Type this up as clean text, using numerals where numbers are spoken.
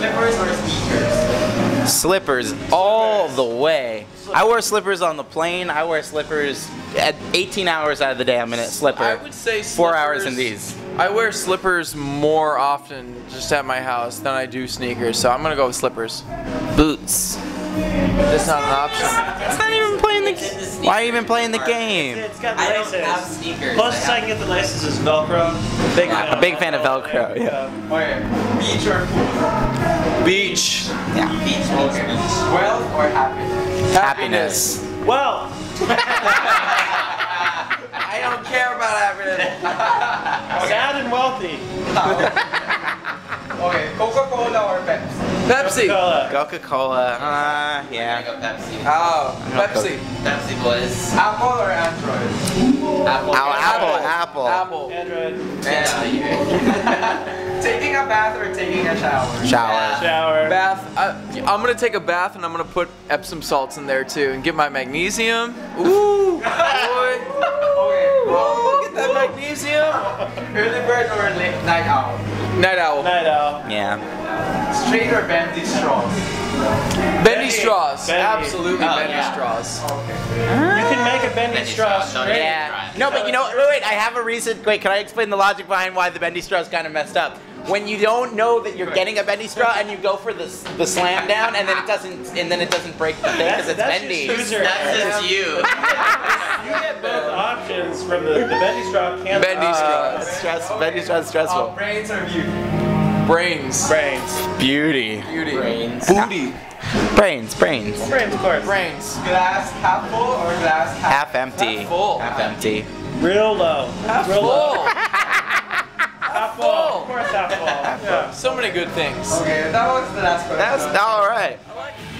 Slippers or sneakers? Slippers all the way. I wear slippers on the plane. I wear slippers at 18 hours out of the day. I'm in a slipper. I would say slippers, 4 hours in these. I wear slippers more often just at my house than I do sneakers, so I'm gonna go with slippers. Boots. That's not an option. It's not even playing the game. Why are you even playing the game? It's got the laces. I don't have sneakers. Closest I can get the laces is Velcro. Big fan of Velcro. Yeah. Where? Beach or pool? Beach. Yeah. Beach. Okay. Well or happiness? Happiness. Well. I don't care about happiness. Sad and wealthy. Okay, Coca-Cola or Pepsi? Pepsi. Coca-Cola. Yeah. Pepsi. Oh, Pepsi. Pepsi boys. Apple or Android? Apple. Apple. Apple. Android. And taking a bath or taking a shower? Shower. Shower. Bath. I'm gonna take a bath and I'm gonna put Epsom salts in there too and get my magnesium. Ooh. Boy. Okay. Well, look at that magnesium. Early bird or late night owl? Night owl. Night owl. Yeah. Straight or bendy straws? Bendy straws. Bendy. Absolutely bendy straws. Okay. You can make a bendy straw. Yeah. No, but you know, wait, I have a reason. Wait, can I explain the logic behind why the bendy straw is kind of messed up? When you don't know that you're getting a bendy straw and you go for the slam down and then it doesn't break the thing because it's bendy. That's you. You get both options from the bendy straw. Bendy straw is stressful. Brains or beauty? Brains. Brains. Beauty. Beauty. Brains. Booty. Brains. Brains. Brains, of course. Brains. Glass half full or glass half empty? Half full. Half empty. Real low. Half full. Half full. Of course, half full. So many good things. Okay, that was the last question. That's all right.